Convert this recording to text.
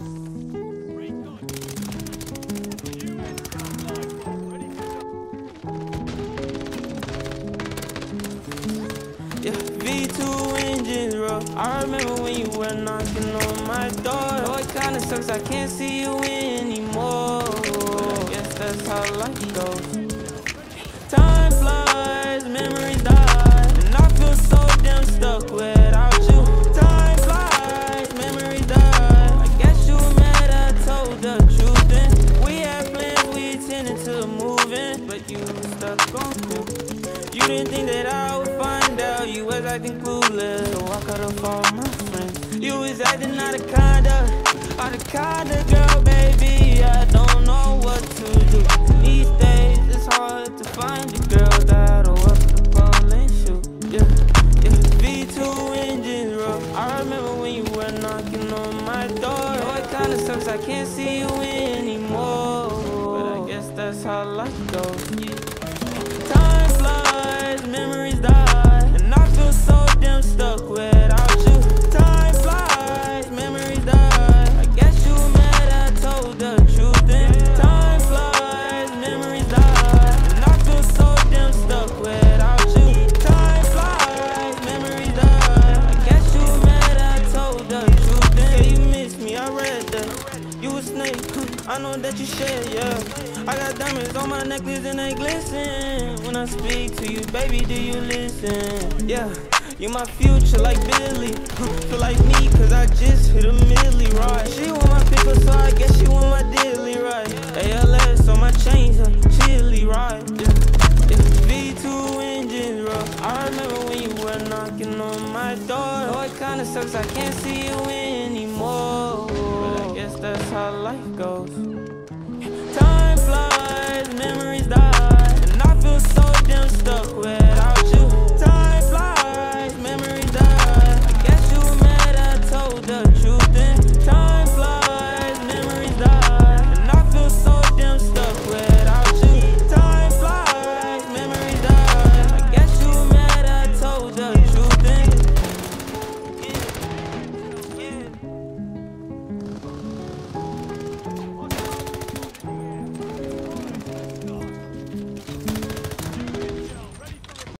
Yeah, V2 engines, bro. I remember when you were knocking on my door. Oh, it kinda sucks, I can't see you anymore. I guess that's how life goes. Time flies, memories die, and I feel so damn stuck without you. Time flies, memories die, I guess you were mad I told the truth then. We had plans, we intended to move in, but you were stuck on cool. You didn't think that I would find out, you was acting clueless, so I cut off all my friends. You was acting out of kinda, girl, baby, I don't know what to do. These days, it's hard to find a girl that'll walk the ball and shoot. Yeah, yeah. V2 engines, bro. I remember when you were knocking on my door. Oh, it kinda sucks, I can't see you anymore. But I guess that's how life goes. Yeah. Time flies, memories die, and I feel so damn stuck without you. Time flies, memories die, I guess you were mad I told the truth then. I know that you share, yeah. I got diamonds on my necklace and they glisten. When I speak to you, baby, do you listen? Yeah, you my future like Billy. Feel like me, cause I just hit a milli ride. She want my people, so I guess she want my dilly ride. ALS on my chains, a chilly ride. It's V2 engines, bro. I remember when you were knocking on my door. Oh, it kinda sucks, I can't see you anymore. That's how life goes.